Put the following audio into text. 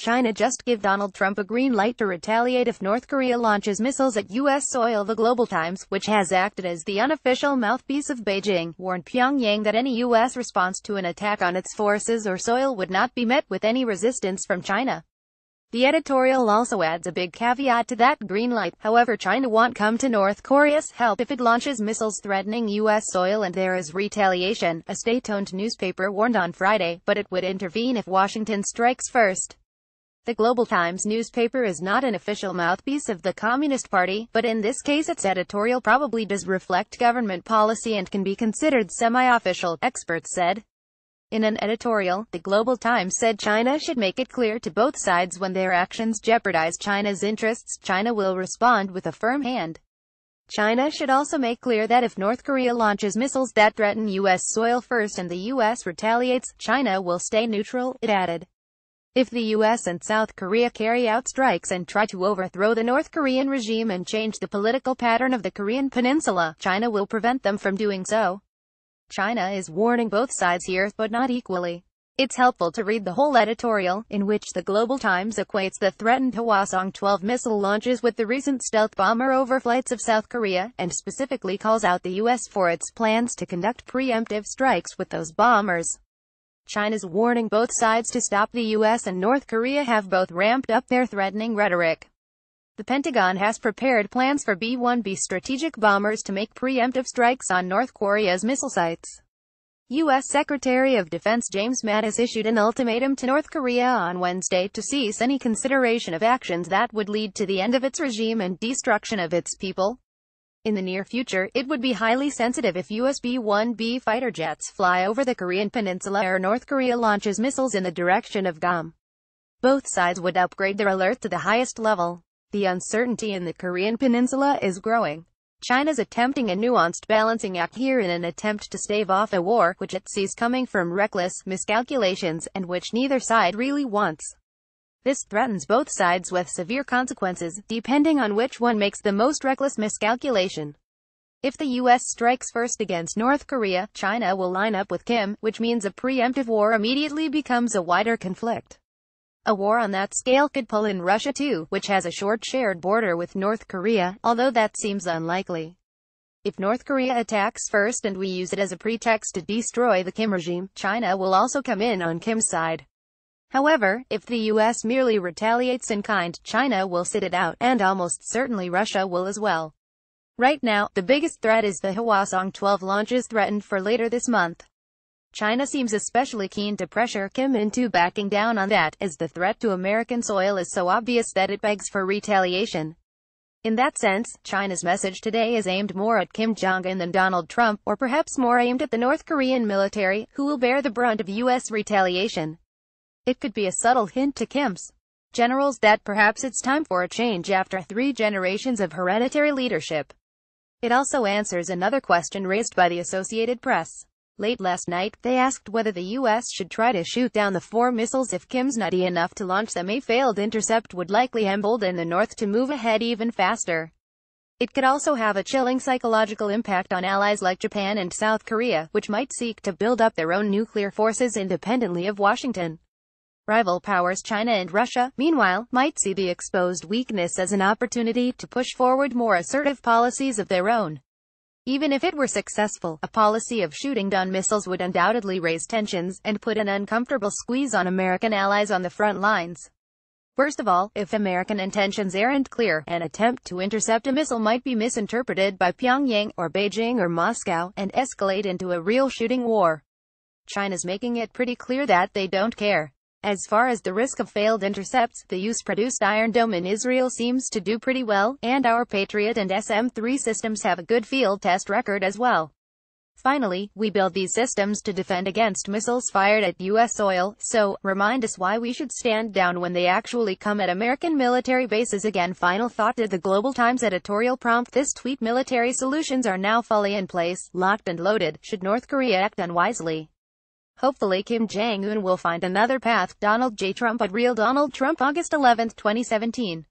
China just give Donald Trump a green light to retaliate if North Korea launches missiles at U.S. soil. The Global Times, which has acted as the unofficial mouthpiece of Beijing, warned Pyongyang that any U.S. response to an attack on its forces or soil would not be met with any resistance from China. The editorial also adds a big caveat to that green light. However, China won't come to North Korea's help if it launches missiles threatening U.S. soil and there is retaliation, a state-owned newspaper warned on Friday, but it would intervene if Washington strikes first. The Global Times newspaper is not an official mouthpiece of the Communist Party, but in this case its editorial probably does reflect government policy and can be considered semi-official, experts said. In an editorial, the Global Times said China should make it clear to both sides when their actions jeopardize China's interests, China will respond with a firm hand. China should also make clear that if North Korea launches missiles that threaten U.S. soil first and the U.S. retaliates, China will stay neutral, it added. If the U.S. and South Korea carry out strikes and try to overthrow the North Korean regime and change the political pattern of the Korean Peninsula, China will prevent them from doing so. China is warning both sides here, but not equally. It's helpful to read the whole editorial, in which the Global Times equates the threatened Hwasong-12 missile launches with the recent stealth bomber overflights of South Korea, and specifically calls out the U.S. for its plans to conduct preemptive strikes with those bombers. China's warning both sides to stop. The U.S. and North Korea have both ramped up their threatening rhetoric. The Pentagon has prepared plans for B-1B strategic bombers to make preemptive strikes on North Korea's missile sites. U.S. Secretary of Defense James Mattis issued an ultimatum to North Korea on Wednesday to cease any consideration of actions that would lead to the end of its regime and destruction of its people. In the near future, it would be highly sensitive if U.S. B-1B fighter jets fly over the Korean Peninsula or North Korea launches missiles in the direction of Guam. Both sides would upgrade their alert to the highest level. The uncertainty in the Korean Peninsula is growing. China's attempting a nuanced balancing act here in an attempt to stave off a war, which it sees coming from reckless miscalculations, and which neither side really wants. This threatens both sides with severe consequences, depending on which one makes the most reckless miscalculation. If the U.S. strikes first against North Korea, China will line up with Kim, which means a preemptive war immediately becomes a wider conflict. A war on that scale could pull in Russia too, which has a short shared border with North Korea, although that seems unlikely. If North Korea attacks first and we use it as a pretext to destroy the Kim regime, China will also come in on Kim's side. However, if the U.S. merely retaliates in kind, China will sit it out, and almost certainly Russia will as well. Right now, the biggest threat is the Hwasong-12 launches threatened for later this month. China seems especially keen to pressure Kim into backing down on that, as the threat to American soil is so obvious that it begs for retaliation. In that sense, China's message today is aimed more at Kim Jong-un than Donald Trump, or perhaps more aimed at the North Korean military, who will bear the brunt of U.S. retaliation. It could be a subtle hint to Kim's generals that perhaps it's time for a change after three generations of hereditary leadership. It also answers another question raised by the Associated Press. Late last night, they asked whether the U.S. should try to shoot down the four missiles if Kim's nutty enough to launch them. A failed intercept would likely embolden the North to move ahead even faster. It could also have a chilling psychological impact on allies like Japan and South Korea, which might seek to build up their own nuclear forces independently of Washington. Rival powers China and Russia, meanwhile, might see the exposed weakness as an opportunity to push forward more assertive policies of their own. Even if it were successful, a policy of shooting down missiles would undoubtedly raise tensions, and put an uncomfortable squeeze on American allies on the front lines. Worst of all, if American intentions aren't clear, an attempt to intercept a missile might be misinterpreted by Pyongyang, or Beijing or Moscow, and escalate into a real shooting war. China's making it pretty clear that they don't care. As far as the risk of failed intercepts, the U.S.-produced Iron Dome in Israel seems to do pretty well, and our Patriot and SM-3 systems have a good field test record as well. Finally, we build these systems to defend against missiles fired at U.S. soil, so, remind us why we should stand down when they actually come at American military bases again. Final thought to the Global Times editorial prompt. This tweet: military solutions are now fully in place, locked and loaded, should North Korea act unwisely. Hopefully Kim Jong-un will find another path. Donald J. Trump at Real Donald Trump, August 11, 2017.